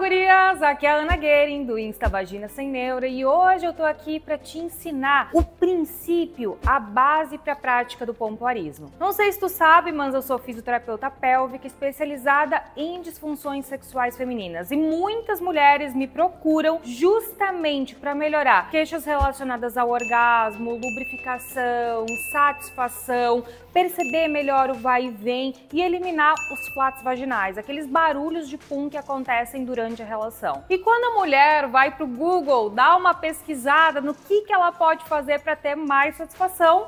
gurias! Aqui é a Ana Guerin do Insta Vagina Sem Neura e hoje eu tô aqui pra te ensinar o princípio, a base pra prática do pompoarismo. Não sei se tu sabe, mas eu sou fisioterapeuta pélvica especializada em disfunções sexuais femininas e muitas mulheres me procuram justamente pra melhorar queixas relacionadas ao orgasmo, lubrificação, satisfação, perceber melhor o vai e vem e eliminar os flatos vaginais, aqueles barulhos de pum que acontecem durante a relação. E quando a mulher vai pro Google, dá uma pesquisada no que ela pode fazer para ter mais satisfação,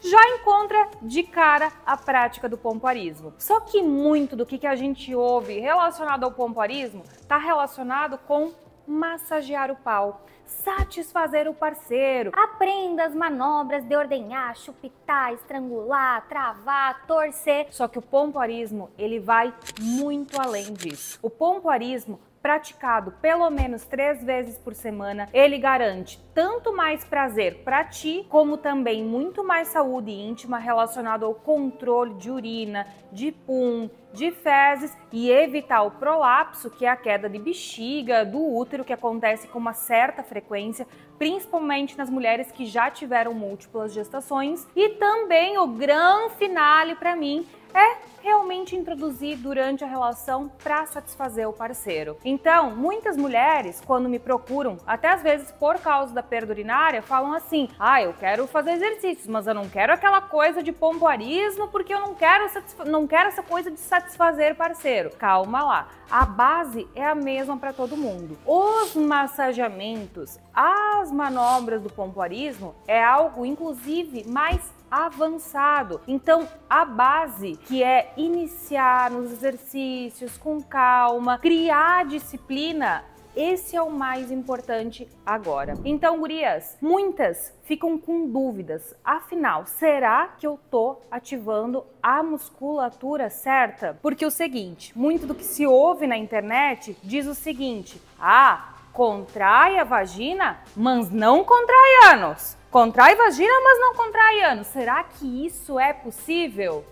já encontra de cara a prática do pompoarismo. Só que muito do que a gente ouve relacionado ao pompoarismo está relacionado com massagear o pau, satisfazer o parceiro. Aprenda as manobras de ordenhar, chupitar, estrangular, travar, torcer. Só que o pompoarismo, ele vai muito além disso. O pompoarismo praticado pelo menos 3 vezes por semana, ele garante tanto mais prazer para ti, como também muito mais saúde íntima relacionado ao controle de urina, de pum, de fezes e evitar o prolapso, que é a queda de bexiga, do útero, que acontece com uma certa frequência, principalmente nas mulheres que já tiveram múltiplas gestações. E também o grande finale para mim é realmente introduzir durante a relação para satisfazer o parceiro. Então, muitas mulheres, quando me procuram, até às vezes por causa da perda urinária, falam assim: ah, eu quero fazer exercícios, mas eu não quero aquela coisa de pompoarismo porque eu não quero essa coisa de satisfazer parceiro. Calma lá, a base é a mesma para todo mundo. Os massageamentos, as manobras do pompoarismo é algo, inclusive, mais avançado. Então, a base, que é iniciar nos exercícios com calma, criar disciplina, esse é o mais importante agora. Então, gurias, muitas ficam com dúvidas. Afinal, será que eu tô ativando a musculatura certa? Porque o seguinte, muito do que se ouve na internet diz o seguinte: ah, contrai a vagina, mas não contrai ânus. Contrai vagina, mas não contrai ânus. Será que isso é possível?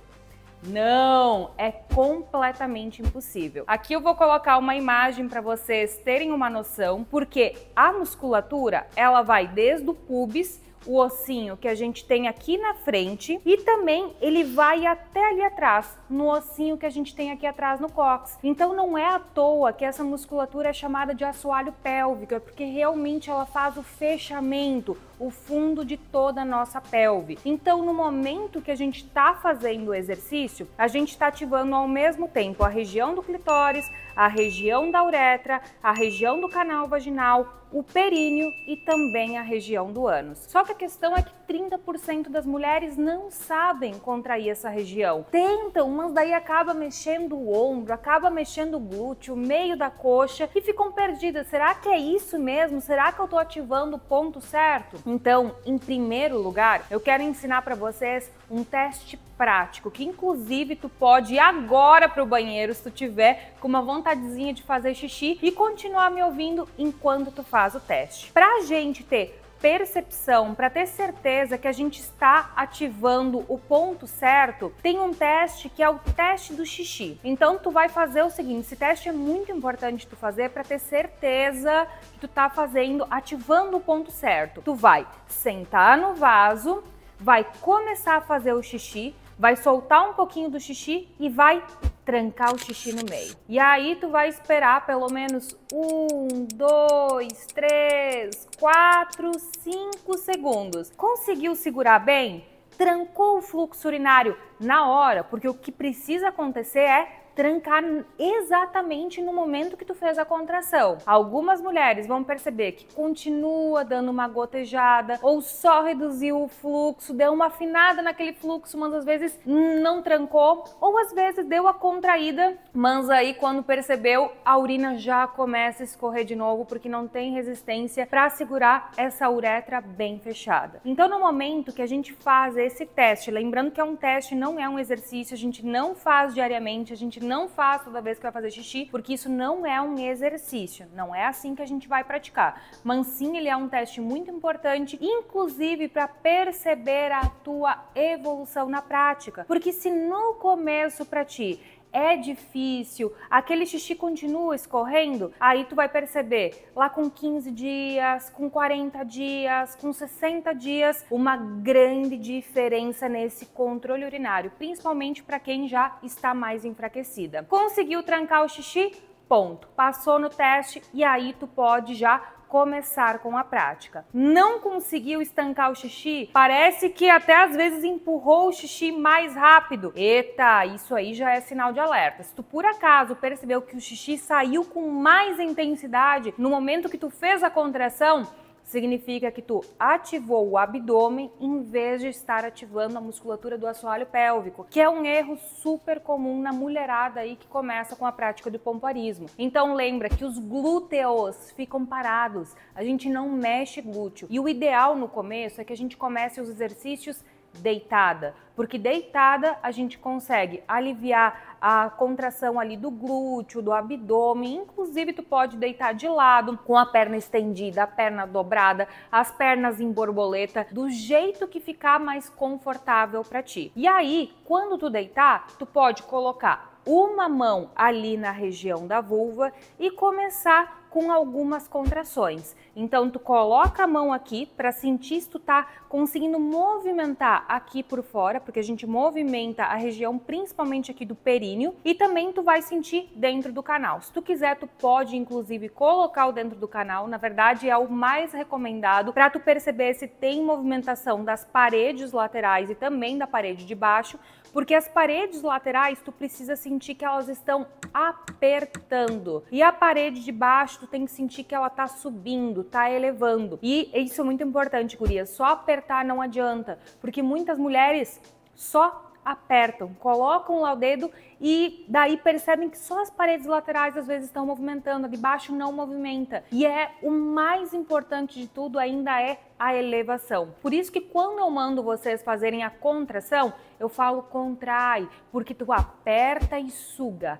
Não, é completamente impossível. Aqui eu vou colocar uma imagem para vocês terem uma noção, porque a musculatura, ela vai desde o púbis, o ossinho que a gente tem aqui na frente, e também ele vai até ali atrás, no ossinho que a gente tem aqui atrás no cóccix. Então não é à toa que essa musculatura é chamada de assoalho pélvico, é porque realmente ela faz o fechamento, o fundo de toda a nossa pelve. Então, no momento que a gente está fazendo o exercício, a gente está ativando ao mesmo tempo a região do clitóris, a região da uretra, a região do canal vaginal, o períneo e também a região do ânus. Só que a questão é que 30% das mulheres não sabem contrair essa região. Tentam, mas daí acaba mexendo o ombro, acaba mexendo o glúteo, o meio da coxa e ficam perdidas. Será que é isso mesmo? Será que eu tô ativando o ponto certo? Então, em primeiro lugar, eu quero ensinar para vocês um teste prático, que inclusive tu pode ir agora pro banheiro se tu tiver com uma vontadezinha de fazer xixi e continuar me ouvindo enquanto tu faz o teste. Pra gente ter percepção, para ter certeza que a gente está ativando o ponto certo, tem um teste que é o teste do xixi. Então tu vai fazer o seguinte, esse teste é muito importante tu fazer para ter certeza que tu tá fazendo, ativando o ponto certo. Tu vai sentar no vaso, vai começar a fazer o xixi, vai soltar um pouquinho do xixi e vai trancar o xixi no meio. E aí tu vai esperar pelo menos 1, 2, 3, 4, 5 segundos. Conseguiu segurar bem? Trancou o fluxo urinário na hora, porque o que precisa acontecer é trancar exatamente no momento que tu fez a contração. Algumas mulheres vão perceber que continua dando uma gotejada ou só reduziu o fluxo, deu uma afinada naquele fluxo, mas às vezes não trancou, ou às vezes deu a contraída, mas aí quando percebeu a urina já começa a escorrer de novo porque não tem resistência para segurar essa uretra bem fechada. Então, no momento que a gente faz esse teste, lembrando que é um teste, não é um exercício, a gente não faz diariamente, a gente não faz toda vez que vai fazer xixi, porque isso não é um exercício, não é assim que a gente vai praticar. Mas sim, ele é um teste muito importante, inclusive para perceber a tua evolução na prática, porque se no começo para ti é difícil, aquele xixi continua escorrendo, aí tu vai perceber lá com 15 dias, com 40 dias, com 60 dias, uma grande diferença nesse controle urinário, principalmente para quem já está mais enfraquecida. Conseguiu trancar o xixi? Ponto. Passou no teste e aí tu pode já começar com a prática. Não conseguiu estancar o xixi? Parece que até às vezes empurrou o xixi mais rápido. Eita, isso aí já é sinal de alerta. Se tu por acaso percebeu que o xixi saiu com mais intensidade no momento que tu fez a contração, significa que tu ativou o abdômen em vez de estar ativando a musculatura do assoalho pélvico, que é um erro super comum na mulherada aí que começa com a prática do pompoarismo. Então lembra que os glúteos ficam parados, a gente não mexe glúteo. E o ideal no começo é que a gente comece os exercícios deitada, porque deitada a gente consegue aliviar a contração ali do glúteo, do abdômen, inclusive tu pode deitar de lado, com a perna estendida, a perna dobrada, as pernas em borboleta, do jeito que ficar mais confortável para ti. E aí, quando tu deitar, tu pode colocar uma mão ali na região da vulva e começar com algumas contrações. Então tu coloca a mão aqui para sentir se tu tá conseguindo movimentar aqui por fora, porque a gente movimenta a região principalmente aqui do períneo, e também tu vai sentir dentro do canal. Se tu quiser, tu pode inclusive colocar o dentro do canal, na verdade é o mais recomendado para tu perceber se tem movimentação das paredes laterais e também da parede de baixo, porque as paredes laterais tu precisa sentir que elas estão apertando e a parede de baixo tu tem que sentir que ela tá subindo, tá elevando. E isso é muito importante, gurias. Só apertar não adianta, porque muitas mulheres só apertam, colocam lá o dedo e daí percebem que só as paredes laterais às vezes estão movimentando, a de baixo não movimenta. E é o mais importante de tudo ainda é a elevação. Por isso que quando eu mando vocês fazerem a contração, eu falo contrai, porque tu aperta e suga,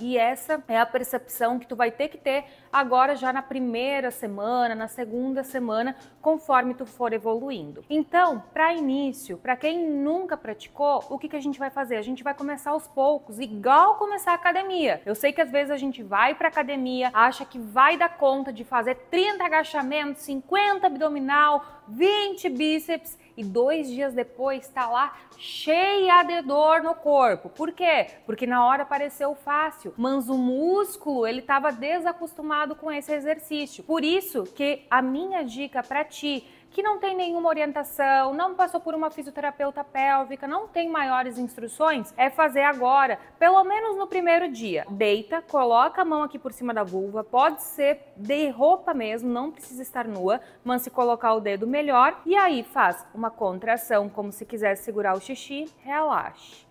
e essa é a percepção que tu vai ter que ter agora já na primeira semana, na segunda semana, conforme tu for evoluindo. Então, para início, para quem nunca praticou, o que a gente vai fazer? A gente vai começar aos poucos, igual começar a academia. Eu sei que às vezes a gente vai pra academia, acha que vai dar conta de fazer 30 agachamentos, 50 abdominal, 20 bíceps, e 2 dias depois tá lá cheia de dor no corpo. Por quê? Porque na hora pareceu fácil, mas o músculo ele tava desacostumado com esse exercício. Por isso que a minha dica pra ti, que não tem nenhuma orientação, não passou por uma fisioterapeuta pélvica, não tem maiores instruções, é fazer agora, pelo menos no primeiro dia. Deita, coloca a mão aqui por cima da vulva, pode ser de roupa mesmo, não precisa estar nua, mas se colocar o dedo melhor, e aí faz uma contração, como se quisesse segurar o xixi, relaxa.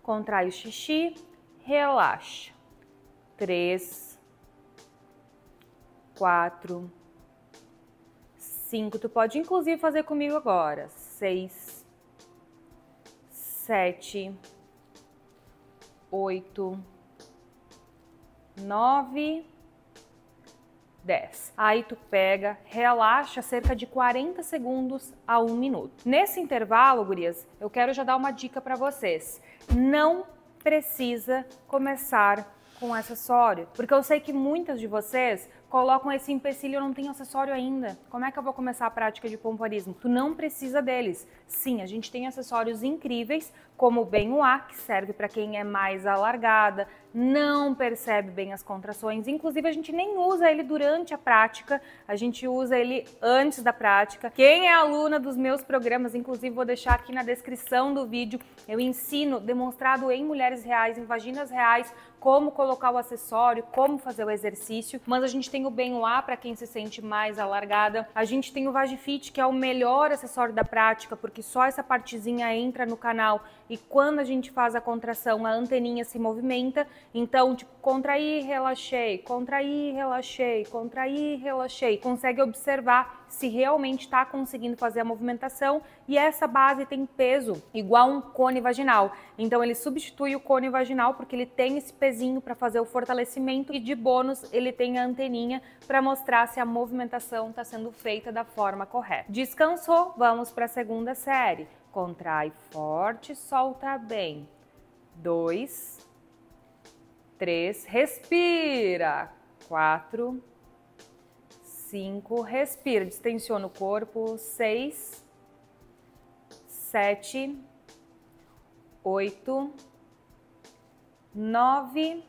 Contrai o xixi, relaxa. 3, 4... 5, tu pode inclusive fazer comigo agora, 6, 7, 8, 9, 10. Aí tu pega, relaxa cerca de 40 segundos a 1 minuto. Nesse intervalo, gurias, eu quero já dar uma dica pra vocês. Não precisa começar com acessório, porque eu sei que muitas de vocês colocam esse empecilho, eu não tenho acessório ainda, como é que eu vou começar a prática de pompoarismo? Tu não precisa deles. Sim, a gente tem acessórios incríveis, como o Benoá, que serve para quem é mais alargada, não percebe bem as contrações, inclusive a gente nem usa ele durante a prática, a gente usa ele antes da prática. Quem é aluna dos meus programas, inclusive vou deixar aqui na descrição do vídeo, eu ensino demonstrado em mulheres reais, em vaginas reais, como colocar o acessório, como fazer o exercício, mas a gente tem o Benoá para quem se sente mais alargada. A gente tem o VagiFit, que é o melhor acessório da prática, porque só essa partezinha entra no canal e quando a gente faz a contração, a anteninha se movimenta. Então, tipo, contraí, relaxei, contraí, relaxei, contraí, relaxei. Consegue observar se realmente está conseguindo fazer a movimentação, e essa base tem peso igual um cone vaginal. Então, ele substitui o cone vaginal porque ele tem esse pezinho para fazer o fortalecimento e de bônus ele tem a anteninha para mostrar se a movimentação está sendo feita da forma correta. Descansou? Vamos para a segunda série. Contrai forte, solta bem. 2, 3, respira, 4, 5, respira, distensiona o corpo, 6, 7, 8, 9,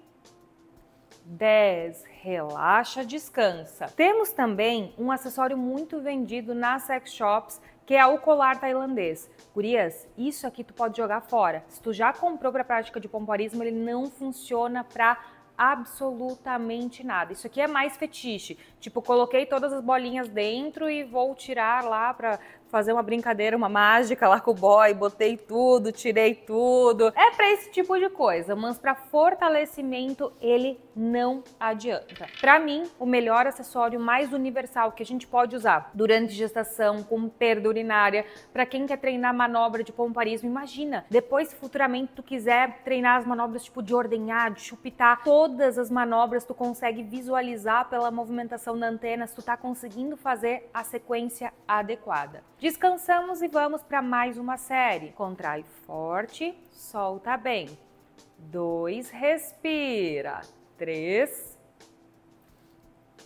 10, relaxa, descansa. Temos também um acessório muito vendido nas sex shops, que é o colar tailandês. Gurias, isso aqui tu pode jogar fora. Se tu já comprou para prática de pompoarismo, ele não funciona para absolutamente nada. Isso aqui é mais fetiche, tipo, coloquei todas as bolinhas dentro e vou tirar lá para fazer uma brincadeira, uma mágica lá com o boy, botei tudo, tirei tudo. É para esse tipo de coisa, mas para fortalecimento ele não adianta. Para mim, o melhor acessório mais universal que a gente pode usar durante gestação, com perda urinária, para quem quer treinar manobra de pompoarismo, imagina, depois se futuramente tu quiser treinar as manobras tipo de ordenhar, de chupitar, todas as manobras tu consegue visualizar pela movimentação da antena, se tu tá conseguindo fazer a sequência adequada. Descansamos e vamos para mais uma série. Contrai forte, solta bem. 2, respira. 3,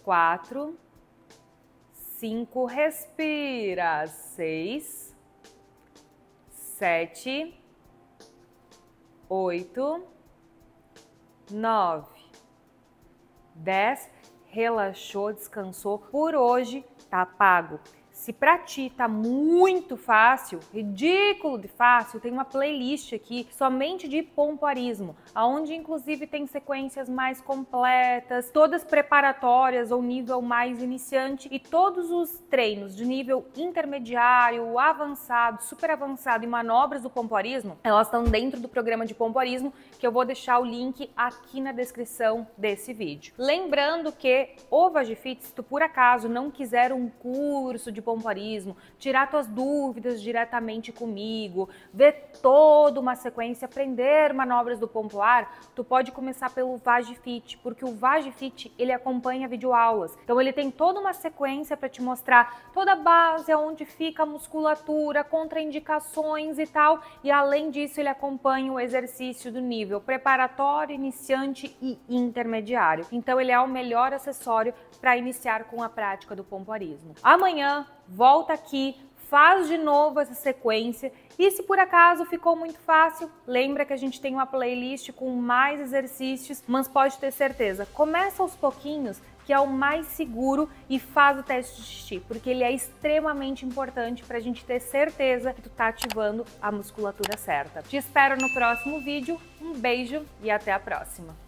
4, 5, respira. 6, 7, 8, 9, 10. Relaxou, descansou. Por hoje tá pago. Se pra ti tá muito fácil, ridículo de fácil, tem uma playlist aqui somente de pompoarismo, onde inclusive tem sequências mais completas, todas preparatórias ou nível mais iniciante, e todos os treinos de nível intermediário, avançado, super avançado e manobras do pompoarismo, elas estão dentro do programa de pompoarismo, que eu vou deixar o link aqui na descrição desse vídeo. Lembrando que o VagiFit, se tu por acaso não quiser um curso de pompoarismo, tirar tuas dúvidas diretamente comigo, ver toda uma sequência, aprender manobras do pompoar, tu pode começar pelo VagiFit, porque o VagiFit ele acompanha videoaulas, então ele tem toda uma sequência para te mostrar toda a base, onde fica a musculatura, contraindicações e tal, e além disso ele acompanha o exercício do nível preparatório, iniciante e intermediário, então ele é o melhor acessório para iniciar com a prática do pompoarismo. Amanhã volta aqui, faz de novo essa sequência, e se por acaso ficou muito fácil, lembra que a gente tem uma playlist com mais exercícios, mas pode ter certeza, começa aos pouquinhos, que é o mais seguro, e faz o teste de xixi, porque ele é extremamente importante para a gente ter certeza que tu tá ativando a musculatura certa. Te espero no próximo vídeo, um beijo e até a próxima!